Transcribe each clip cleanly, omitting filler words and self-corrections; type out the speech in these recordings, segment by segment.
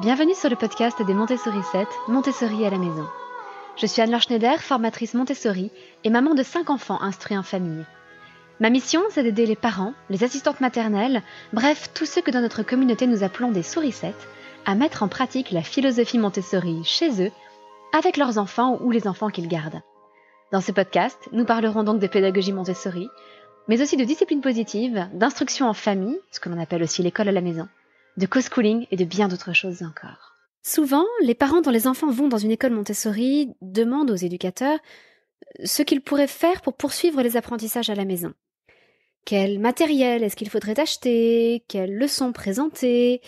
Bienvenue sur le podcast des Montessouricettes, Montessori à la maison. Je suis Anne-Laure Schneider, formatrice Montessori et maman de 5 enfants instruits en famille. Ma mission, c'est d'aider les parents, les assistantes maternelles, bref, tous ceux que dans notre communauté nous appelons des souricettes, à mettre en pratique la philosophie Montessori chez eux, avec leurs enfants ou les enfants qu'ils gardent. Dans ce podcast, nous parlerons donc de pédagogie Montessori, mais aussi de discipline positive, d'instruction en famille, ce que l'on appelle aussi l'école à la maison, de co-schooling et de bien d'autres choses encore. Souvent, les parents dont les enfants vont dans une école Montessori demandent aux éducateurs ce qu'ils pourraient faire pour poursuivre les apprentissages à la maison. Quel matériel est-ce qu'il faudrait acheter? Quelles leçons présenter?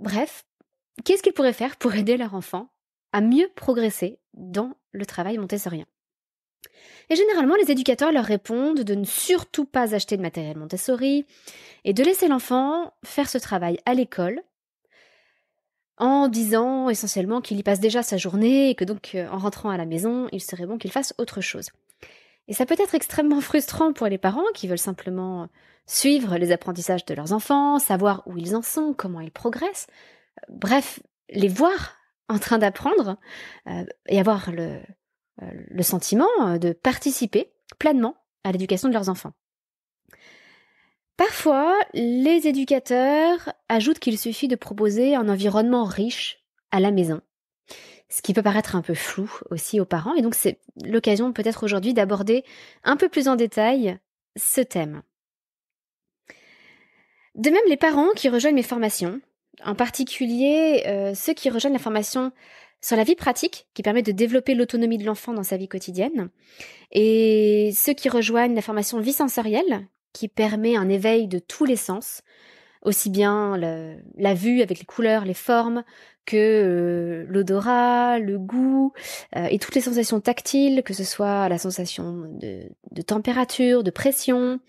Bref, qu'est-ce qu'ils pourraient faire pour aider leur enfant à mieux progresser dans le travail montessorien? Et généralement, les éducateurs leur répondent de ne surtout pas acheter de matériel Montessori et de laisser l'enfant faire ce travail à l'école en disant essentiellement qu'il y passe déjà sa journée et que donc en rentrant à la maison, il serait bon qu'il fasse autre chose. Et ça peut être extrêmement frustrant pour les parents qui veulent simplement suivre les apprentissages de leurs enfants, savoir où ils en sont, comment ils progressent, bref, les voir en train d'apprendre et avoir le sentiment de participer pleinement à l'éducation de leurs enfants. Parfois, les éducateurs ajoutent qu'il suffit de proposer un environnement riche à la maison, ce qui peut paraître un peu flou aussi aux parents, et donc c'est l'occasion peut-être aujourd'hui d'aborder un peu plus en détail ce thème. De même, les parents qui rejoignent mes formations, en particulier ceux qui rejoignent la formation sur la vie pratique, qui permet de développer l'autonomie de l'enfant dans sa vie quotidienne, et ceux qui rejoignent la formation vie sensorielle, qui permet un éveil de tous les sens, aussi bien la vue avec les couleurs, les formes, que l'odorat, le goût, et toutes les sensations tactiles, que ce soit la sensation de température, de pression,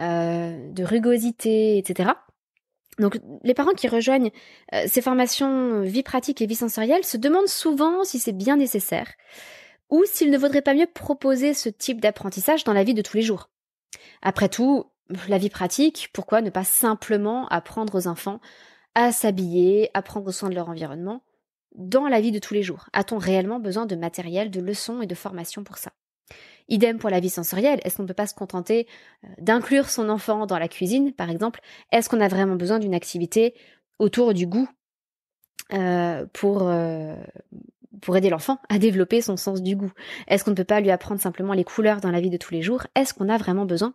de rugosité, etc. Donc, les parents qui rejoignent ces formations vie pratique et vie sensorielle se demandent souvent si c'est bien nécessaire ou s'il ne vaudrait pas mieux proposer ce type d'apprentissage dans la vie de tous les jours. Après tout, la vie pratique, pourquoi ne pas simplement apprendre aux enfants à s'habiller, à prendre soin de leur environnement dans la vie de tous les jours? A-t-on réellement besoin de matériel, de leçons et de formation pour ça? Idem pour la vie sensorielle, est-ce qu'on ne peut pas se contenter d'inclure son enfant dans la cuisine, par exemple? Est-ce qu'on a vraiment besoin d'une activité autour du goût pour aider l'enfant à développer son sens du goût? Est-ce qu'on ne peut pas lui apprendre simplement les couleurs dans la vie de tous les jours? Est-ce qu'on a vraiment besoin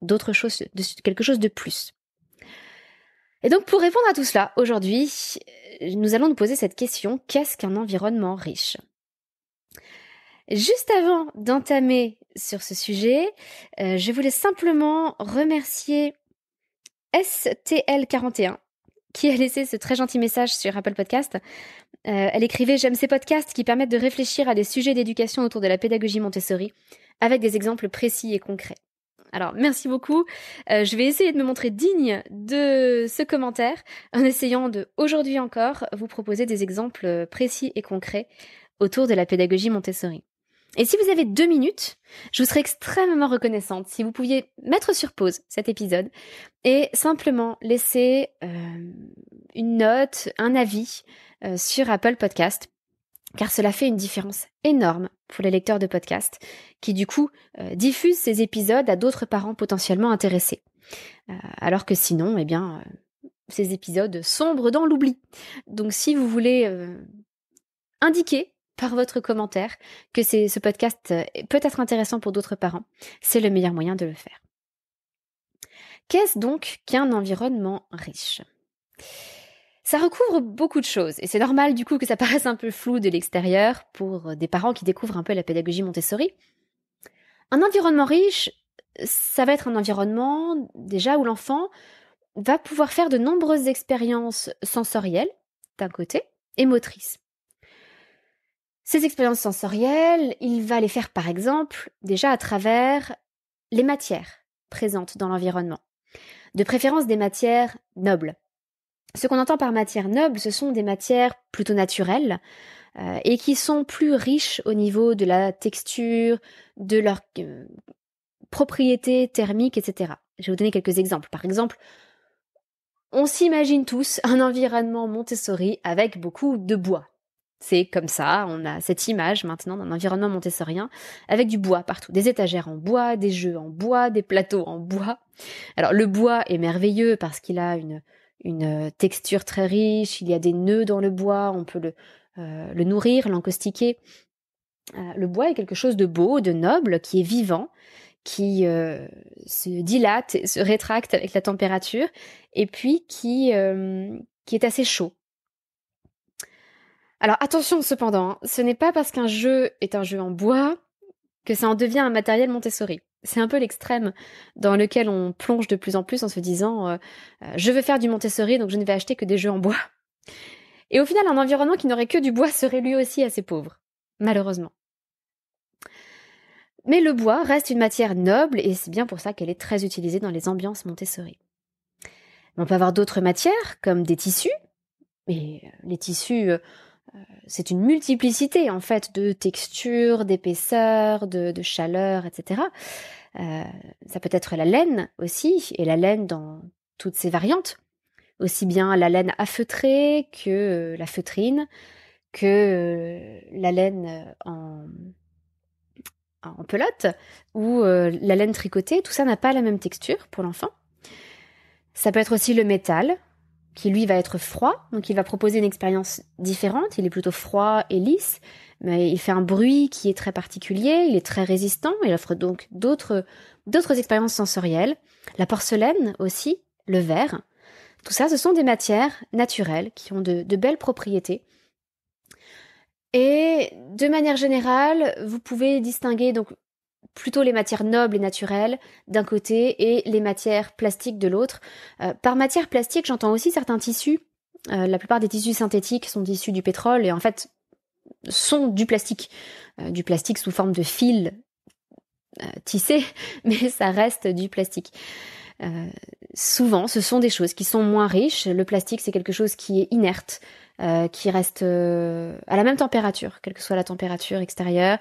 d'autre chose, de quelque chose de plus? Et donc pour répondre à tout cela, aujourd'hui, nous allons nous poser cette question, qu'est-ce qu'un environnement riche ? Juste avant d'entamer sur ce sujet, je voulais simplement remercier STL41 qui a laissé ce très gentil message sur Apple Podcast. Elle écrivait « J'aime ces podcasts qui permettent de réfléchir à des sujets d'éducation autour de la pédagogie Montessori avec des exemples précis et concrets. » Alors, merci beaucoup. Je vais essayer de me montrer digne de ce commentaire en essayant de, aujourd'hui encore, vous proposer des exemples précis et concrets autour de la pédagogie Montessori. Et si vous avez 2 minutes, je vous serais extrêmement reconnaissante si vous pouviez mettre sur pause cet épisode et simplement laisser une note, un avis sur Apple Podcast, car cela fait une différence énorme pour les lecteurs de podcasts qui du coup diffusent ces épisodes à d'autres parents potentiellement intéressés. Alors que sinon, eh bien, ces épisodes sombrent dans l'oubli. Donc si vous voulez indiquer par votre commentaire que ce podcast peut être intéressant pour d'autres parents, c'est le meilleur moyen de le faire. Qu'est-ce donc qu'un environnement riche ? Ça recouvre beaucoup de choses, et c'est normal du coup que ça paraisse un peu flou de l'extérieur pour des parents qui découvrent un peu la pédagogie Montessori. Un environnement riche, ça va être un environnement déjà où l'enfant va pouvoir faire de nombreuses expériences sensorielles, d'un côté, et motrices. Ces expériences sensorielles, il va les faire par exemple déjà à travers les matières présentes dans l'environnement, de préférence des matières nobles. Ce qu'on entend par matières nobles, ce sont des matières plutôt naturelles et qui sont plus riches au niveau de la texture, de leurs propriétés thermiques, etc. Je vais vous donner quelques exemples. Par exemple, On s'imagine tous un environnement Montessori avec beaucoup de bois. C'est comme ça, on a cette image maintenant d'un environnement montessorien avec du bois partout. Des étagères en bois, des jeux en bois, des plateaux en bois. Alors le bois est merveilleux parce qu'il a une texture très riche, il y a des nœuds dans le bois, on peut le nourrir, l'encaustiquer. Le bois est quelque chose de beau, de noble, qui est vivant, qui se dilate, se rétracte avec la température, et puis qui est assez chaud. Alors attention cependant, ce n'est pas parce qu'un jeu est un jeu en bois que ça en devient un matériel Montessori. C'est un peu l'extrême dans lequel on plonge de plus en plus en se disant « je veux faire du Montessori, donc je ne vais acheter que des jeux en bois ». Et au final, un environnement qui n'aurait que du bois serait lui aussi assez pauvre, malheureusement. Mais le bois reste une matière noble et c'est bien pour ça qu'elle est très utilisée dans les ambiances Montessori. Mais on peut avoir d'autres matières, comme des tissus, et les tissus... c'est une multiplicité en fait de textures, d'épaisseurs, de chaleur, etc. Ça peut être la laine aussi, et la laine dans toutes ses variantes, aussi bien la laine affeutrée que la feutrine, que la laine en pelote ou la laine tricotée, tout ça n'a pas la même texture pour l'enfant. Ça peut être aussi le métal, qui lui va être froid, donc il va proposer une expérience différente, il est plutôt froid et lisse, mais il fait un bruit qui est très particulier, il est très résistant, il offre donc d'autres expériences sensorielles. La porcelaine aussi, le verre, tout ça ce sont des matières naturelles qui ont de belles propriétés. Et de manière générale, vous pouvez distinguer donc plutôt les matières nobles et naturelles d'un côté et les matières plastiques de l'autre. Par matière plastique, j'entends aussi certains tissus. La plupart des tissus synthétiques sont issus du pétrole et en fait sont du plastique. Du plastique sous forme de fils tissés, mais ça reste du plastique. Souvent, ce sont des choses qui sont moins riches. Le plastique, c'est quelque chose qui est inerte, qui reste à la même température, quelle que soit la température extérieure.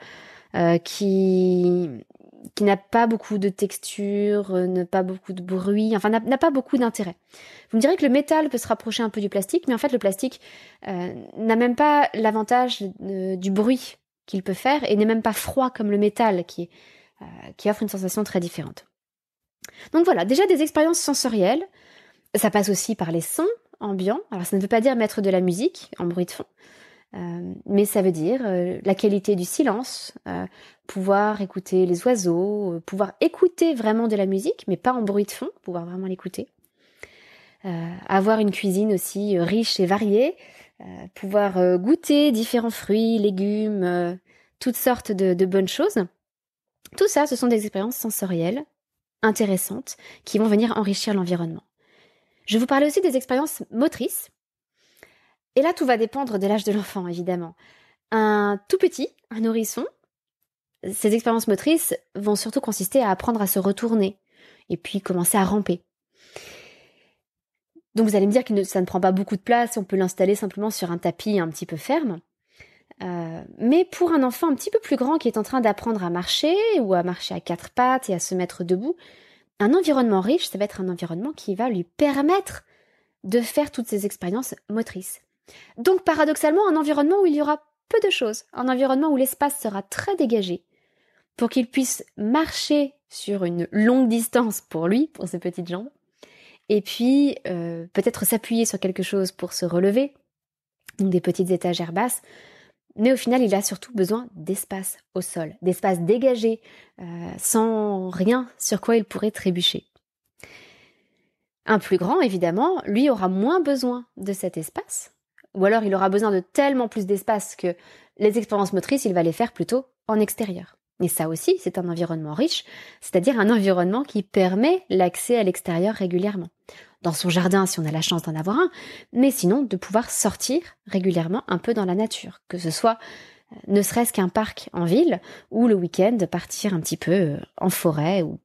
Qui n'a pas beaucoup de texture, n'a pas beaucoup de bruit, enfin n'a pas beaucoup d'intérêt. Vous me direz que le métal peut se rapprocher un peu du plastique, mais en fait le plastique n'a même pas l'avantage du bruit qu'il peut faire et n'est même pas froid comme le métal qui offre une sensation très différente. Donc voilà, déjà des expériences sensorielles, ça passe aussi par les sons ambiants, alors ça ne veut pas dire mettre de la musique en bruit de fond, mais ça veut dire la qualité du silence, pouvoir écouter les oiseaux, pouvoir écouter vraiment de la musique, mais pas en bruit de fond, pouvoir vraiment l'écouter. Avoir une cuisine aussi riche et variée, pouvoir goûter différents fruits, légumes, toutes sortes de bonnes choses. Tout ça, ce sont des expériences sensorielles intéressantes qui vont venir enrichir l'environnement. Je vous parlais aussi des expériences motrices. Et là, tout va dépendre de l'âge de l'enfant, évidemment. Un tout petit, un nourrisson, ses expériences motrices vont surtout consister à apprendre à se retourner et puis commencer à ramper. Donc vous allez me dire que ça ne prend pas beaucoup de place, on peut l'installer simplement sur un tapis un petit peu ferme. Mais pour un enfant un petit peu plus grand qui est en train d'apprendre à marcher ou à marcher à quatre pattes et à se mettre debout, un environnement riche, ça va être un environnement qui va lui permettre de faire toutes ces expériences motrices. Donc paradoxalement, un environnement où il y aura peu de choses, un environnement où l'espace sera très dégagé, pour qu'il puisse marcher sur une longue distance pour lui, pour ses petites jambes, et puis peut-être s'appuyer sur quelque chose pour se relever, donc des petites étagères basses, mais au final il a surtout besoin d'espace au sol, d'espace dégagé, sans rien sur quoi il pourrait trébucher. Un plus grand, évidemment, lui aura moins besoin de cet espace, ou alors il aura besoin de tellement plus d'espace que les expériences motrices, il va les faire plutôt en extérieur. Et ça aussi, c'est un environnement riche, c'est-à-dire un environnement qui permet l'accès à l'extérieur régulièrement. Dans son jardin, si on a la chance d'en avoir un, mais sinon de pouvoir sortir régulièrement un peu dans la nature, que ce soit ne serait-ce qu'un parc en ville, ou le week-end partir un petit peu en forêt, ou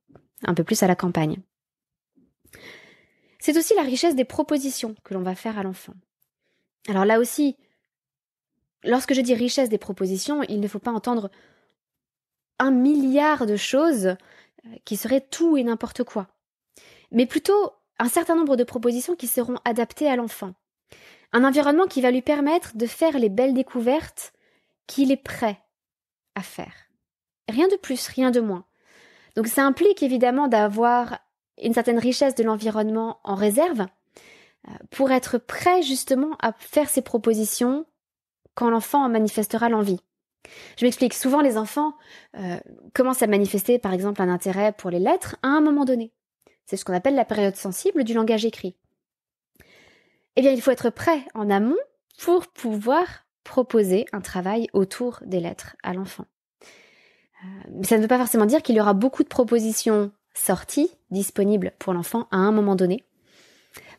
un peu plus à la campagne. C'est aussi la richesse des propositions que l'on va faire à l'enfant. Alors là aussi, lorsque je dis richesse des propositions, il ne faut pas entendre 1 milliard de choses qui seraient tout et n'importe quoi, mais plutôt un certain nombre de propositions qui seront adaptées à l'enfant. Un environnement qui va lui permettre de faire les belles découvertes qu'il est prêt à faire. Rien de plus, rien de moins. Donc ça implique évidemment d'avoir une certaine richesse de l'environnement en réserve pour être prêt justement à faire ces propositions quand l'enfant en manifestera l'envie. Je m'explique, souvent les enfants commencent à manifester par exemple un intérêt pour les lettres à un moment donné. C'est ce qu'on appelle la période sensible du langage écrit. Eh bien, il faut être prêt en amont pour pouvoir proposer un travail autour des lettres à l'enfant. Mais ça ne veut pas forcément dire qu'il y aura beaucoup de propositions sorties, disponibles pour l'enfant à un moment donné,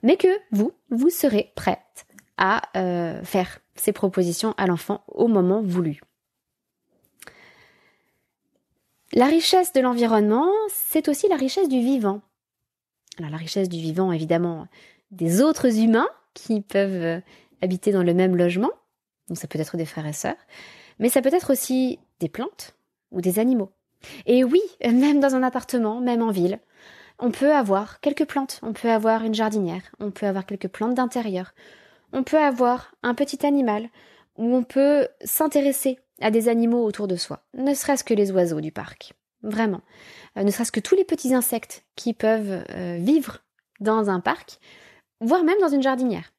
mais que vous serez prête à faire ces propositions à l'enfant au moment voulu. La richesse de l'environnement, c'est aussi la richesse du vivant. Alors la richesse du vivant, évidemment, des autres humains qui peuvent habiter dans le même logement, donc ça peut être des frères et sœurs, mais ça peut être aussi des plantes ou des animaux. Et oui, même dans un appartement, même en ville, on peut avoir quelques plantes, on peut avoir une jardinière, on peut avoir quelques plantes d'intérieur, on peut avoir un petit animal, ou on peut s'intéresser à des animaux autour de soi, ne serait-ce que les oiseaux du parc, vraiment. Ne serait-ce que tous les petits insectes qui peuvent vivre dans un parc, voire même dans une jardinière.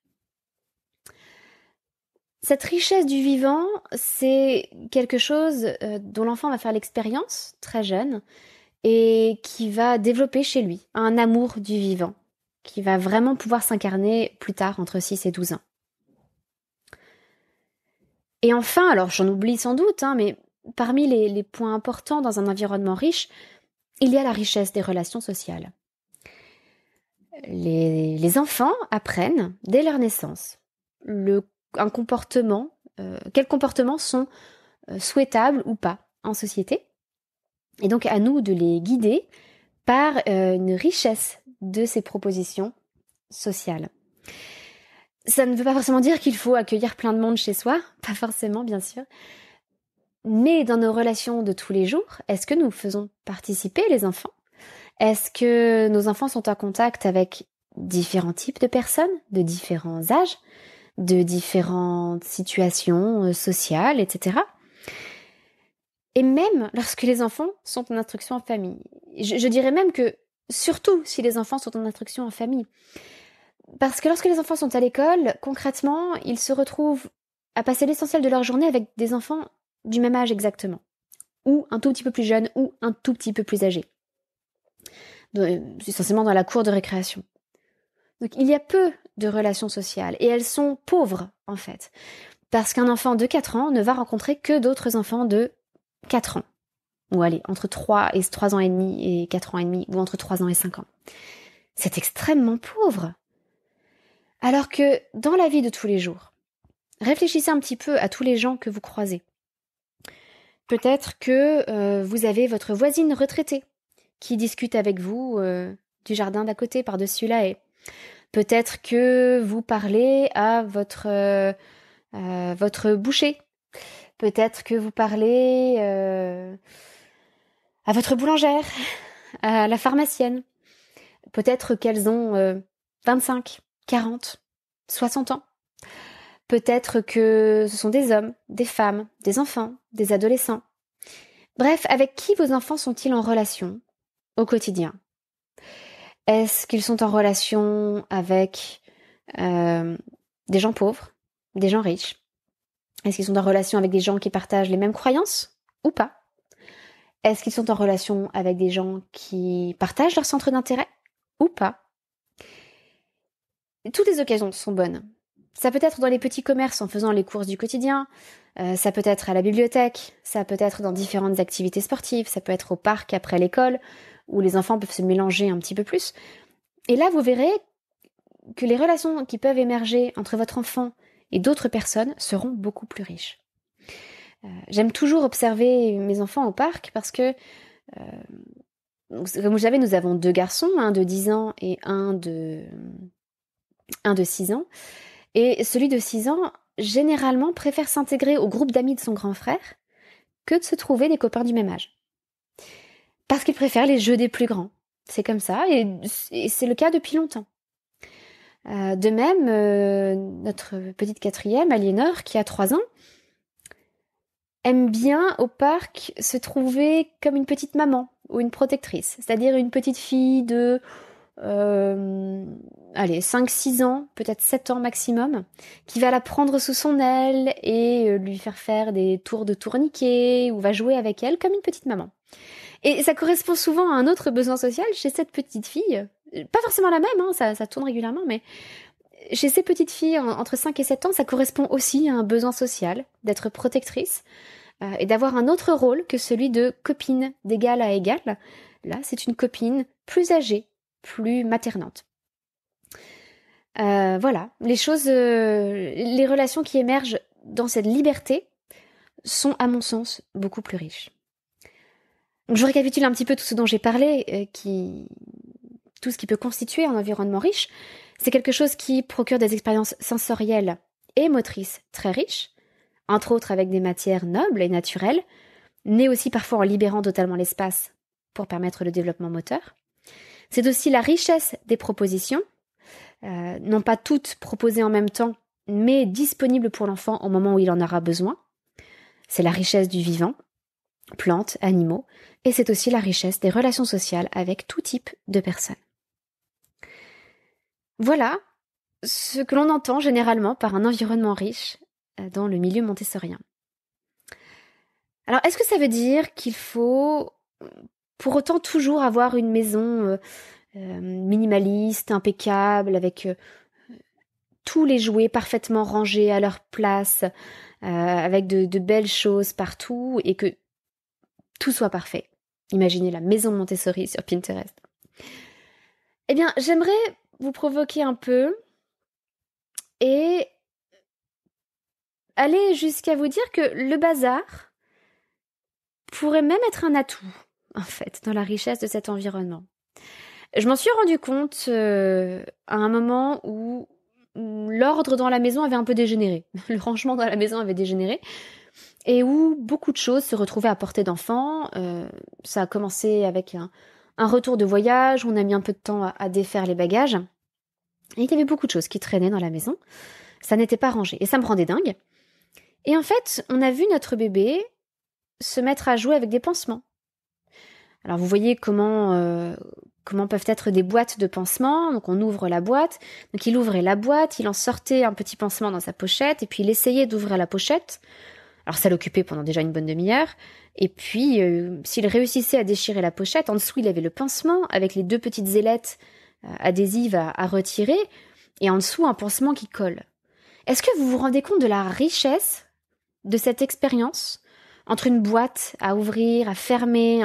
Cette richesse du vivant, c'est quelque chose dont l'enfant va faire l'expérience très jeune et qui va développer chez lui un amour du vivant, qui va vraiment pouvoir s'incarner plus tard entre 6 et 12 ans. Et enfin, alors j'en oublie sans doute, mais parmi les points importants dans un environnement riche, il y a la richesse des relations sociales. Les enfants apprennent, dès leur naissance, quels comportements sont souhaitables ou pas en société. Et donc à nous de les guider par une richesse de ces propositions sociales. Ça ne veut pas forcément dire qu'il faut accueillir plein de monde chez soi, pas forcément bien sûr, mais dans nos relations de tous les jours, est-ce que nous faisons participer les enfants ? Est-ce que nos enfants sont en contact avec différents types de personnes, de différents âges, de différentes situations sociales, etc. Et même lorsque les enfants sont en instruction en famille. Je dirais même que, surtout si les enfants sont en instruction en famille. Parce que lorsque les enfants sont à l'école, concrètement, ils se retrouvent à passer l'essentiel de leur journée avec des enfants du même âge exactement. Ou un tout petit peu plus jeunes, ou un tout petit peu plus âgés. Essentiellement dans la cour de récréation. Donc il y a peu de relations sociales, et elles sont pauvres en fait, parce qu'un enfant de 4 ans ne va rencontrer que d'autres enfants de 4 ans, ou allez, entre 3 ans et demi et 4 ans et demi, ou entre 3 ans et 5 ans. C'est extrêmement pauvre. Alors que dans la vie de tous les jours, réfléchissez un petit peu à tous les gens que vous croisez. Peut-être que vous avez votre voisine retraitée, qui discute avec vous du jardin d'à côté par-dessus la haie. Peut-être que vous parlez à votre boucher. Peut-être que vous parlez à votre boulangère, à la pharmacienne. Peut-être qu'elles ont 25, 40, 60 ans. Peut-être que ce sont des hommes, des femmes, des enfants, des adolescents. Bref, avec qui vos enfants sont-ils en relation ? Au quotidien? Est-ce qu'ils sont en relation avec des gens pauvres, des gens riches? Est-ce qu'ils sont en relation avec des gens qui partagent les mêmes croyances ou pas? Est-ce qu'ils sont en relation avec des gens qui partagent leur centre d'intérêt ou pas? Toutes les occasions sont bonnes. Ça peut être dans les petits commerces en faisant les courses du quotidien, ça peut être à la bibliothèque, ça peut être dans différentes activités sportives, ça peut être au parc après l'école, où les enfants peuvent se mélanger un petit peu plus. Et là, vous verrez que les relations qui peuvent émerger entre votre enfant et d'autres personnes seront beaucoup plus riches. J'aime toujours observer mes enfants au parc parce que, comme vous savez, nous avons 2 garçons, un de 10 ans et un de 6 ans. Et celui de 6 ans, généralement, préfère s'intégrer au groupe d'amis de son grand frère que de se trouver des copains du même âge. Parce qu'il préfère les jeux des plus grands. C'est comme ça et c'est le cas depuis longtemps. De même, notre petite quatrième, Aliénor, qui a 3 ans, aime bien au parc se trouver comme une petite maman ou une protectrice, c'est-à-dire une petite fille de 5-6 ans, peut-être 7 ans maximum, qui va la prendre sous son aile et lui faire faire des tours de tourniquet ou va jouer avec elle comme une petite maman. Et ça correspond souvent à un autre besoin social chez cette petite fille, pas forcément la même, hein, ça tourne régulièrement, mais chez ces petites filles entre 5 et 7 ans, ça correspond aussi à un besoin social d'être protectrice et d'avoir un autre rôle que celui de copine d'égal à égal. Là, c'est une copine plus âgée, plus maternante. Voilà, les relations qui émergent dans cette liberté sont, à mon sens, beaucoup plus riches. Donc, je récapitule un petit peu tout ce dont j'ai parlé, tout ce qui peut constituer un environnement riche. C'est quelque chose qui procure des expériences sensorielles et motrices très riches, entre autres avec des matières nobles et naturelles, mais aussi parfois en libérant totalement l'espace pour permettre le développement moteur. C'est aussi la richesse des propositions, non pas toutes proposées en même temps, mais disponibles pour l'enfant au moment où il en aura besoin. C'est la richesse du vivant, plantes, animaux, et c'est aussi la richesse des relations sociales avec tout type de personnes. Voilà ce que l'on entend généralement par un environnement riche dans le milieu montessorien. Alors, est-ce que ça veut dire qu'il faut pour autant toujours avoir une maison minimaliste, impeccable, avec tous les jouets parfaitement rangés à leur place, avec de belles choses partout et que tout soit parfait? Imaginez la maison Montessori sur Pinterest. Eh bien, j'aimerais vous provoquer un peu et aller jusqu'à vous dire que le bazar pourrait même être un atout, en fait, dans la richesse de cet environnement. Je m'en suis rendu compte à un moment où l'ordre dans la maison avait un peu dégénéré. Le rangement dans la maison avait dégénéré et où beaucoup de choses se retrouvaient à portée d'enfant. Ça a commencé avec un retour de voyage, on a mis un peu de temps à défaire les bagages. Et il y avait beaucoup de choses qui traînaient dans la maison. Ça n'était pas rangé. Et ça me rendait dingue. Et en fait, on a vu notre bébé se mettre à jouer avec des pansements. Alors vous voyez comment peuvent être des boîtes de pansements. Donc on ouvre la boîte. Donc il ouvrait la boîte, il en sortait un petit pansement dans sa pochette. Et puis il essayait d'ouvrir la pochette. Alors ça l'occupait pendant déjà une bonne demi-heure. Et puis, s'il réussissait à déchirer la pochette, en dessous il avait le pansement avec les 2 petites ailettes adhésives à retirer, et en dessous un pansement qui colle. Est-ce que vous vous rendez compte de la richesse de cette expérience entre une boîte à ouvrir, à fermer,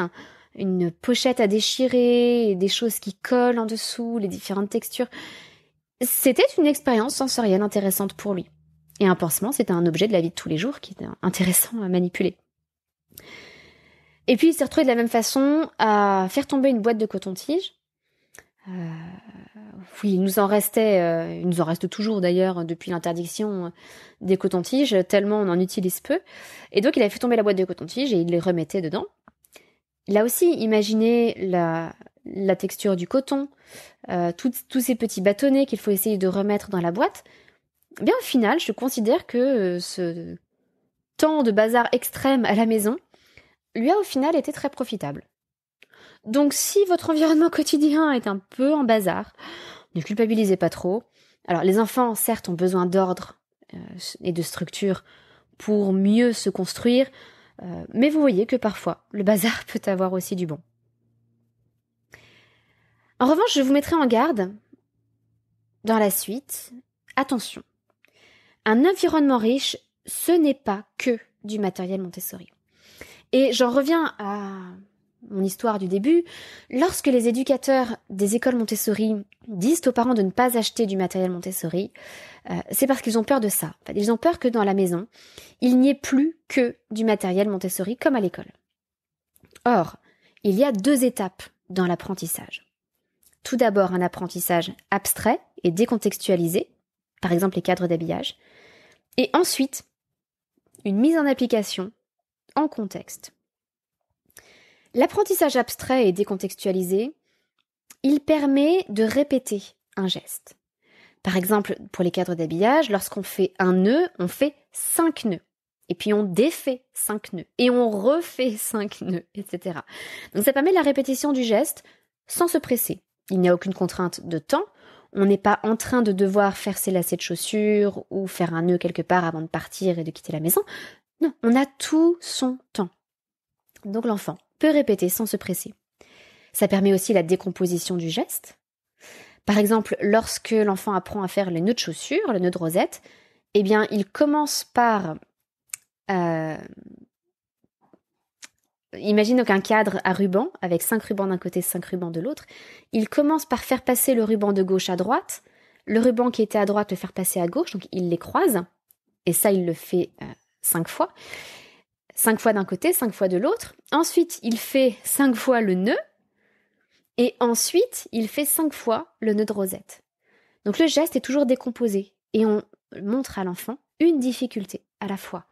une pochette à déchirer, et des choses qui collent en dessous, les différentes textures? C'était une expérience sensorielle intéressante pour lui. Et un pansement, c'était un objet de la vie de tous les jours qui était intéressant à manipuler. Et puis, il s'est retrouvé de la même façon à faire tomber une boîte de coton-tige. Oui, il nous en reste toujours d'ailleurs depuis l'interdiction des cotons-tiges, tellement on en utilise peu. Et donc, il avait fait tomber la boîte de coton-tige et il les remettait dedans. Il a aussi imaginé la texture du coton, tous ces petits bâtonnets qu'il faut essayer de remettre dans la boîte. Eh bien, au final, je considère que ce temps de bazar extrême à la maison lui a au final été très profitable. Donc si votre environnement quotidien est un peu en bazar, ne culpabilisez pas trop. Alors les enfants, certes, ont besoin d'ordre et de structure pour mieux se construire, mais vous voyez que parfois, le bazar peut avoir aussi du bon. En revanche, je vous mettrai en garde dans la suite. Attention, un environnement riche, ce n'est pas que du matériel Montessori. Et j'en reviens à mon histoire du début. Lorsque les éducateurs des écoles Montessori disent aux parents de ne pas acheter du matériel Montessori, c'est parce qu'ils ont peur de ça. Ils ont peur que dans la maison, il n'y ait plus que du matériel Montessori comme à l'école. Or, il y a 2 étapes dans l'apprentissage. Tout d'abord, un apprentissage abstrait et décontextualisé, par exemple les cadres d'habillage, et ensuite, une mise en application en contexte. L'apprentissage abstrait et décontextualisé, Il permet de répéter un geste. Par exemple, pour les cadres d'habillage, lorsqu'on fait un nœud, on fait 5 nœuds. Et puis on défait 5 nœuds. Et on refait 5 nœuds, etc. Donc ça permet la répétition du geste sans se presser. Il n'y a aucune contrainte de temps. On n'est pas en train de devoir faire ses lacets de chaussures ou faire un nœud quelque part avant de partir et de quitter la maison. Non, on a tout son temps. Donc l'enfant peut répéter sans se presser. Ça permet aussi la décomposition du geste. Par exemple, lorsque l'enfant apprend à faire les nœuds de chaussures, le nœud de rosette, eh bien, il commence par... Imagine donc un cadre à ruban, avec 5 rubans d'un côté, 5 rubans de l'autre. Il commence par faire passer le ruban de gauche à droite, le ruban qui était à droite le faire passer à gauche, donc il les croise, et ça il le fait 5 fois. 5 fois d'un côté, 5 fois de l'autre. Ensuite, il fait 5 fois le nœud, et ensuite, il fait 5 fois le nœud de rosette. Donc le geste est toujours décomposé, et on montre à l'enfant une difficulté à la fois.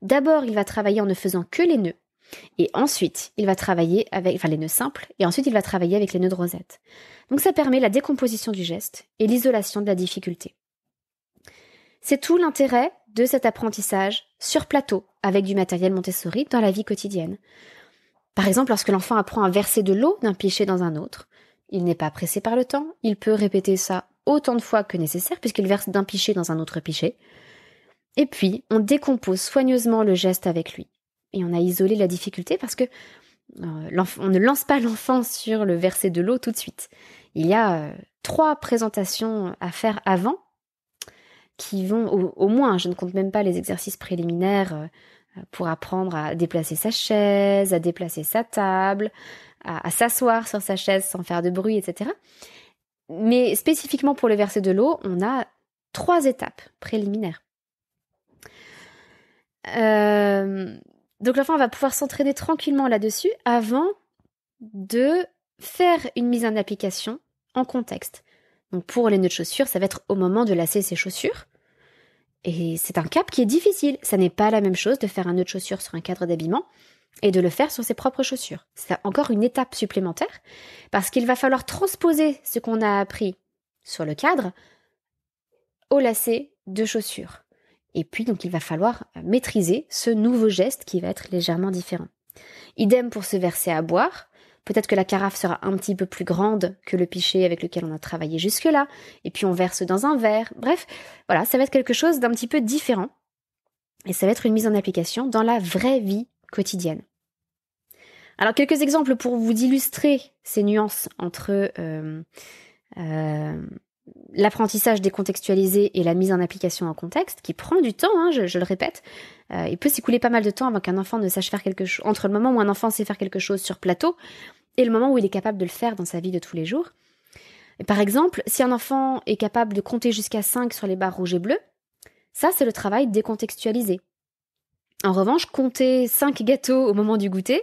D'abord, il va travailler en ne faisant que les nœuds. Et ensuite, il va travailler avec les nœuds simples. Et ensuite, il va travailler avec les nœuds de rosette. Donc, ça permet la décomposition du geste et l'isolation de la difficulté. C'est tout l'intérêt de cet apprentissage sur plateau avec du matériel Montessori dans la vie quotidienne. Par exemple, lorsque l'enfant apprend à verser de l'eau d'un pichet dans un autre, il n'est pas pressé par le temps. Il peut répéter ça autant de fois que nécessaire puisqu'il verse d'un pichet dans un autre pichet. Et puis, on décompose soigneusement le geste avec lui. Et on a isolé la difficulté parce que on ne lance pas l'enfant sur le verser de l'eau tout de suite. Il y a 3 présentations à faire avant qui vont au moins, je ne compte même pas les exercices préliminaires pour apprendre à déplacer sa chaise, à déplacer sa table, à s'asseoir sur sa chaise sans faire de bruit, etc. Mais spécifiquement pour le verser de l'eau, on a 3 étapes préliminaires. Donc l'enfant va pouvoir s'entraîner tranquillement là-dessus avant de faire une mise en application en contexte. Donc pour les nœuds de chaussures, ça va être au moment de lacer ses chaussures. Et c'est un cap qui est difficile. Ça n'est pas la même chose de faire un nœud de chaussures sur un cadre d'habillement et de le faire sur ses propres chaussures. C'est encore une étape supplémentaire parce qu'il va falloir transposer ce qu'on a appris sur le cadre au lacet de chaussures. Et puis, donc, il va falloir maîtriser ce nouveau geste qui va être légèrement différent. Idem pour se verser à boire. Peut-être que la carafe sera un petit peu plus grande que le pichet avec lequel on a travaillé jusque-là. Et puis, on verse dans un verre. Bref, voilà, ça va être quelque chose d'un petit peu différent. Et ça va être une mise en application dans la vraie vie quotidienne. Alors, quelques exemples pour vous illustrer ces nuances entre l'apprentissage décontextualisé et la mise en application en contexte, qui prend du temps, je le répète, il peut s'écouler pas mal de temps avant qu'un enfant ne sache faire quelque chose, entre le moment où un enfant sait faire quelque chose sur plateau et le moment où il est capable de le faire dans sa vie de tous les jours. Et par exemple, si un enfant est capable de compter jusqu'à 5 sur les barres rouges et bleues, ça c'est le travail décontextualisé. En revanche, compter 5 gâteaux au moment du goûter,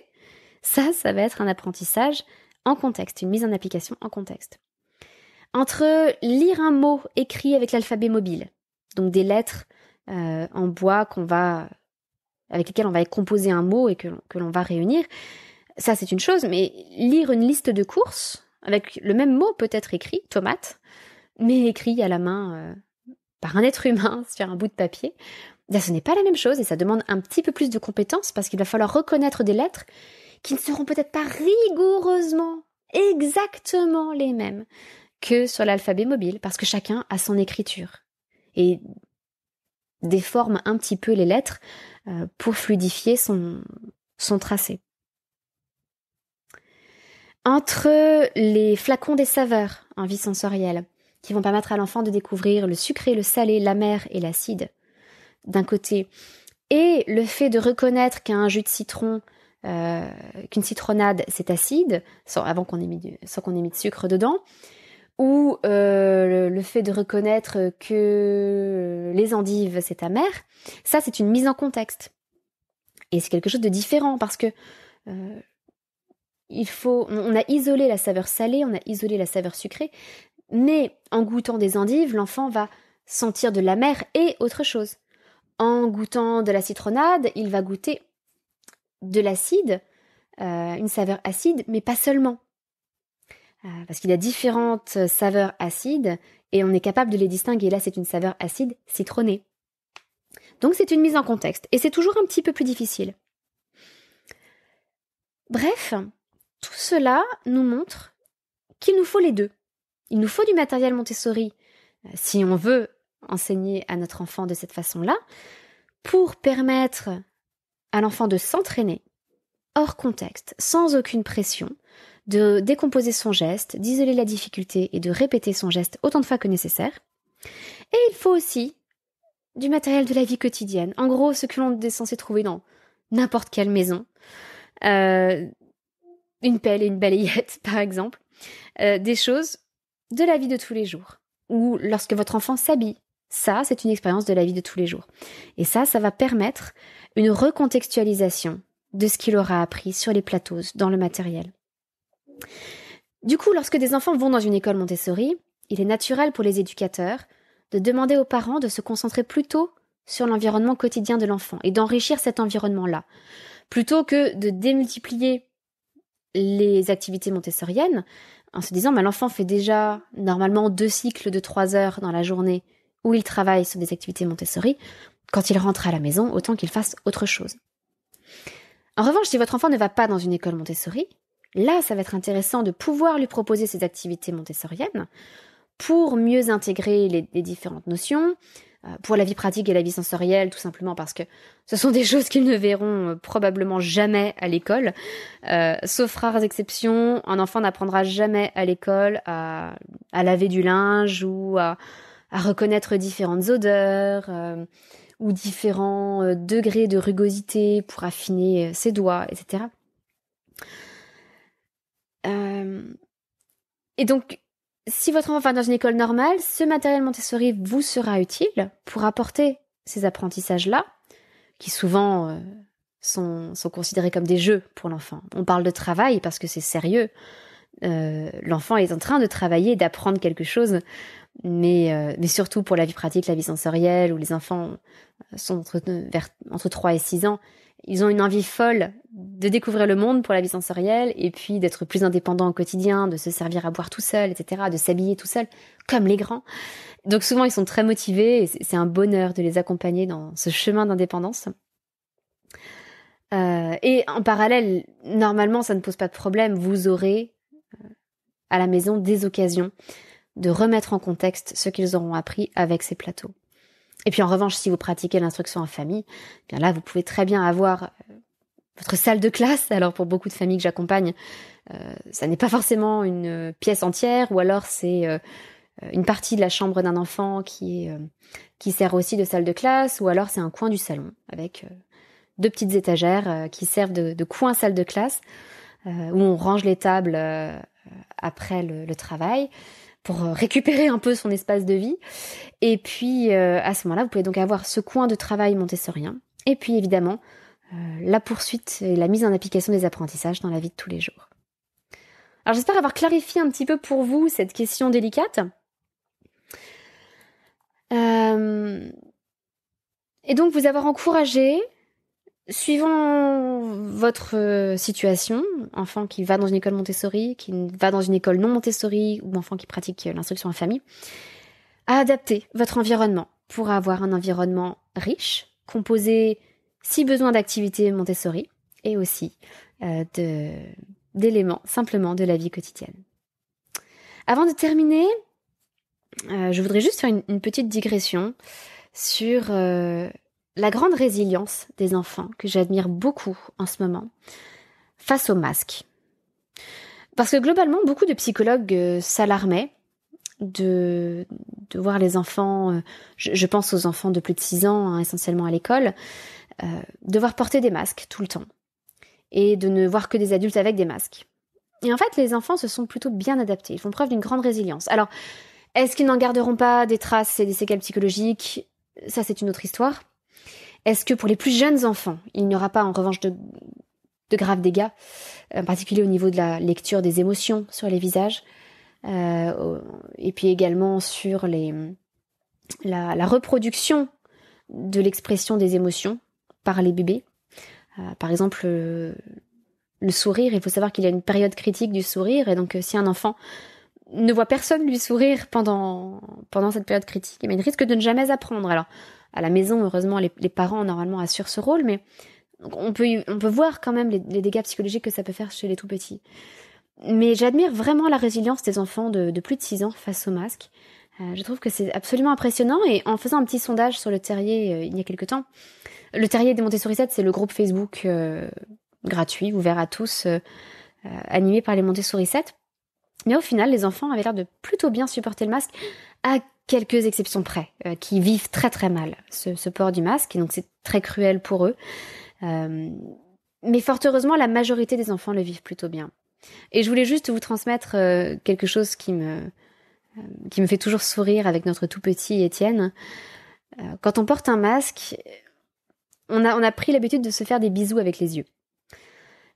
ça va être un apprentissage en contexte, une mise en application en contexte. Entre lire un mot écrit avec l'alphabet mobile, donc des lettres en bois avec lesquelles on va composer un mot et que l'on va réunir, ça c'est une chose, mais lire une liste de courses avec le même mot peut-être écrit, tomate, mais écrit à la main par un être humain sur un bout de papier, là, ce n'est pas la même chose et ça demande un petit peu plus de compétences parce qu'il va falloir reconnaître des lettres qui ne seront peut-être pas rigoureusement exactement les mêmes que sur l'alphabet mobile, parce que chacun a son écriture et déforme un petit peu les lettres pour fluidifier son tracé. Entre les flacons des saveurs en vie sensorielle, qui vont permettre à l'enfant de découvrir le sucré, le salé, l'amer et l'acide, d'un côté, et le fait de reconnaître qu'un jus de citron, qu'une citronnade, c'est acide, sans qu'on ait mis de sucre dedans, ou le fait de reconnaître que les endives, c'est amer, ça, c'est une mise en contexte. Et c'est quelque chose de différent parce que on a isolé la saveur salée, on a isolé la saveur sucrée, mais en goûtant des endives, l'enfant va sentir de l'amer et autre chose. En goûtant de la citronnade, il va goûter de l'acide, une saveur acide, mais pas seulement. parce qu'il y a différentes saveurs acides et on est capable de les distinguer. Là, c'est une saveur acide citronnée. Donc, c'est une mise en contexte et c'est toujours un petit peu plus difficile. Bref, tout cela nous montre qu'il nous faut les deux. Il nous faut du matériel Montessori si on veut enseigner à notre enfant de cette façon-là pour permettre à l'enfant de s'entraîner hors contexte, sans aucune pression, de décomposer son geste, d'isoler la difficulté et de répéter son geste autant de fois que nécessaire. Et il faut aussi du matériel de la vie quotidienne, en gros ce que l'on est censé trouver dans n'importe quelle maison, une pelle et une balayette par exemple, des choses de la vie de tous les jours, ou lorsque votre enfant s'habille. Ça, c'est une expérience de la vie de tous les jours. Et ça va permettre une recontextualisation de ce qu'il aura appris sur les plateaux, dans le matériel. Du coup, lorsque des enfants vont dans une école Montessori, il est naturel pour les éducateurs de demander aux parents de se concentrer plutôt sur l'environnement quotidien de l'enfant et d'enrichir cet environnement-là, plutôt que de démultiplier les activités montessoriennes en se disant « l'enfant fait déjà normalement 2 cycles de 3 heures dans la journée où il travaille sur des activités Montessori. Quand il rentre à la maison, autant qu'il fasse autre chose. » En revanche, si votre enfant ne va pas dans une école Montessori, là, ça va être intéressant de pouvoir lui proposer ces activités montessoriennes pour mieux intégrer les différentes notions, pour la vie pratique et la vie sensorielle, tout simplement parce que ce sont des choses qu'ils ne verront probablement jamais à l'école. Sauf rares exceptions, un enfant n'apprendra jamais à l'école à laver du linge ou à reconnaître différentes odeurs ou différents degrés de rugosité pour affiner ses doigts, etc. Et donc, si votre enfant va dans une école normale, ce matériel Montessori vous sera utile pour apporter ces apprentissages-là, qui souvent sont considérés comme des jeux pour l'enfant. On parle de travail parce que c'est sérieux. L'enfant est en train de travailler, d'apprendre quelque chose, mais surtout pour la vie pratique, la vie sensorielle, où les enfants sont entre 3 et 6 ans, ils ont une envie folle de découvrir le monde pour la vie sensorielle et puis d'être plus indépendants au quotidien, de se servir à boire tout seul, etc., de s'habiller tout seul, comme les grands. Donc souvent, ils sont très motivés et c'est un bonheur de les accompagner dans ce chemin d'indépendance. Et en parallèle, normalement, ça ne pose pas de problème, vous aurez à la maison des occasions de remettre en contexte ce qu'ils auront appris avec ces plateaux. Et puis en revanche, si vous pratiquez l'instruction en famille, bien là vous pouvez très bien avoir votre salle de classe. Alors pour beaucoup de familles que j'accompagne, ça n'est pas forcément une pièce entière, ou alors c'est une partie de la chambre d'un enfant qui sert aussi de salle de classe, ou alors c'est un coin du salon avec 2 petites étagères qui servent de coin salle de classe, où on range les tables après le travail, pour récupérer un peu son espace de vie. Et puis, à ce moment-là, vous pouvez donc avoir ce coin de travail montessorien. Et puis, évidemment, la poursuite et la mise en application des apprentissages dans la vie de tous les jours. Alors, j'espère avoir clarifié un petit peu pour vous cette question délicate. Et donc, vous avoir encouragé, suivant votre situation, enfant qui va dans une école Montessori, qui va dans une école non Montessori, ou enfant qui pratique l'instruction en famille, à adapter votre environnement pour avoir un environnement riche, composé, si besoin, d'activités Montessori, et aussi d'éléments simplement de la vie quotidienne. Avant de terminer, je voudrais juste faire une petite digression sur la grande résilience des enfants, que j'admire beaucoup en ce moment, face au masque. Parce que globalement, beaucoup de psychologues s'alarmaient de voir les enfants, je pense aux enfants de plus de 6 ans, essentiellement à l'école, devoir porter des masques tout le temps, et de ne voir que des adultes avec des masques. Et en fait, les enfants se sont plutôt bien adaptés, ils font preuve d'une grande résilience. Alors, est-ce qu'ils n'en garderont pas des traces et des séquelles psychologiques? Ça, c'est une autre histoire. Est-ce que pour les plus jeunes enfants, il n'y aura pas en revanche de graves dégâts, en particulier au niveau de la lecture des émotions sur les visages, et puis également sur la reproduction de l'expression des émotions par les bébés. Par exemple, le sourire. Il faut savoir qu'il y a une période critique du sourire, et donc si un enfant ne voit personne lui sourire pendant cette période critique, eh bien, il risque de ne jamais apprendre. Alors, à la maison, heureusement, les parents normalement assurent ce rôle, mais on peut voir quand même les dégâts psychologiques que ça peut faire chez les tout-petits. Mais j'admire vraiment la résilience des enfants de plus de 6 ans face au masque. Je trouve que c'est absolument impressionnant, et en faisant un petit sondage sur le terrier il y a quelque temps, le terrier des Montessouricettes, c'est le groupe Facebook gratuit, ouvert à tous, animé par les Montessouricettes. Mais au final, les enfants avaient l'air de plutôt bien supporter le masque, à quelques exceptions près, qui vivent très très mal ce port du masque, et donc c'est très cruel pour eux. Mais fort heureusement, la majorité des enfants le vivent plutôt bien. Et je voulais juste vous transmettre quelque chose qui me fait toujours sourire avec notre tout petit Étienne. Quand on porte un masque, on a pris l'habitude de se faire des bisous avec les yeux.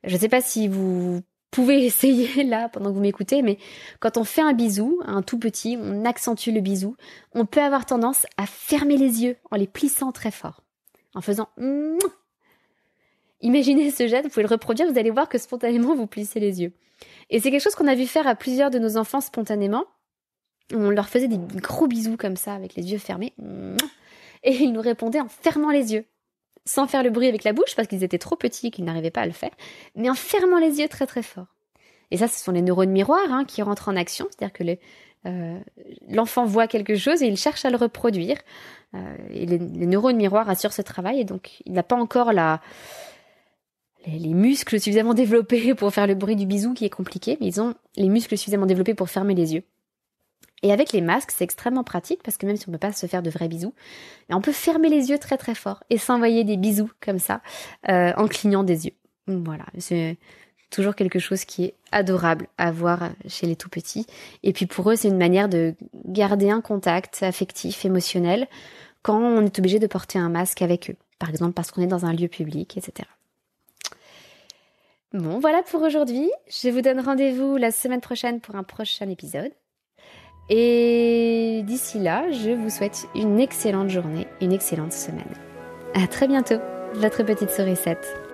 Je ne sais pas si vous pouvez essayer là pendant que vous m'écoutez, mais quand on fait un bisou à un tout petit, on accentue le bisou, on peut avoir tendance à fermer les yeux en les plissant très fort, en faisant mouah. Imaginez ce geste, vous pouvez le reproduire, vous allez voir que spontanément vous plissez les yeux. Et c'est quelque chose qu'on a vu faire à plusieurs de nos enfants spontanément. On leur faisait des gros bisous comme ça, avec les yeux fermés. Et ils nous répondaient en fermant les yeux, sans faire le bruit avec la bouche, parce qu'ils étaient trop petits et qu'ils n'arrivaient pas à le faire, mais en fermant les yeux très très fort. Et ça, ce sont les neurones miroirs qui rentrent en action, c'est-à-dire que l'enfant voit quelque chose et il cherche à le reproduire. Et les neurones miroirs assurent ce travail, et donc il n'a pas encore les muscles suffisamment développés pour faire le bruit du bisou qui est compliqué, mais ils ont les muscles suffisamment développés pour fermer les yeux. Et avec les masques, c'est extrêmement pratique, parce que même si on ne peut pas se faire de vrais bisous, on peut fermer les yeux très très fort et s'envoyer des bisous comme ça, en clignant des yeux. Voilà, c'est toujours quelque chose qui est adorable à voir chez les tout-petits. Et puis pour eux, c'est une manière de garder un contact affectif, émotionnel, quand on est obligé de porter un masque avec eux. Par exemple parce qu'on est dans un lieu public, etc. Bon, voilà pour aujourd'hui. Je vous donne rendez-vous la semaine prochaine pour un prochain épisode. Et d'ici là, je vous souhaite une excellente journée, une excellente semaine. À très bientôt, votre petite sourisette.